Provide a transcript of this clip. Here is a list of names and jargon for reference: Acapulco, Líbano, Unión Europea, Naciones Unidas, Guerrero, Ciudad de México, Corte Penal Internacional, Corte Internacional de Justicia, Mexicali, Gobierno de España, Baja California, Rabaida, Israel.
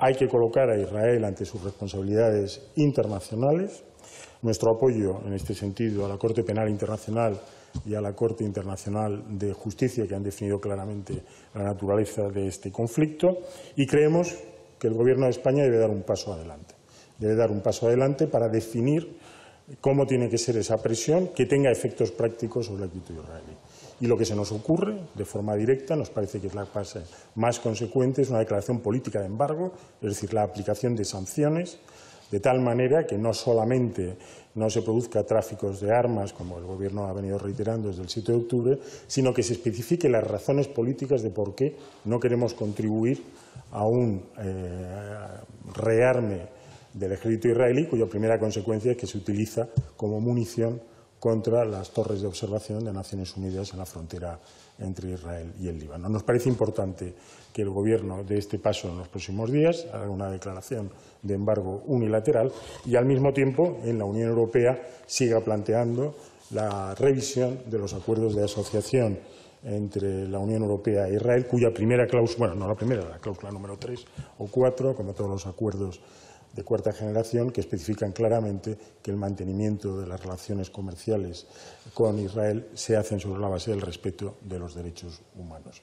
Hay que colocar a Israel ante sus responsabilidades internacionales. Nuestro apoyo, en este sentido, a la Corte Penal Internacional y a la Corte Internacional de Justicia, que han definido claramente la naturaleza de este conflicto, y creemos que el Gobierno de España debe dar un paso adelante. Debe dar un paso adelante para definir cómo tiene que ser esa presión que tenga efectos prácticos sobre la actitud israelí. Y lo que se nos ocurre, de forma directa, nos parece que es la fase más consecuente, es una declaración política de embargo, es decir, la aplicación de sanciones, de tal manera que no solamente no se produzca tráficos de armas, como el Gobierno ha venido reiterando desde el 7 de octubre, sino que se especifique las razones políticas de por qué no queremos contribuir a un rearme del ejército israelí, cuya primera consecuencia es que se utiliza como munición contra las torres de observación de Naciones Unidas en la frontera entre Israel y el Líbano. Nos parece importante que el Gobierno dé este paso en los próximos días, haga una declaración de embargo unilateral y, al mismo tiempo, en la Unión Europea siga planteando la revisión de los acuerdos de asociación entre la Unión Europea e Israel, cuya primera cláusula, bueno, no la primera, la cláusula número 3 o 4, como todos los acuerdos de cuarta generación, que especifican claramente que el mantenimiento de las relaciones comerciales con Israel se hacen sobre la base del respeto de los derechos humanos.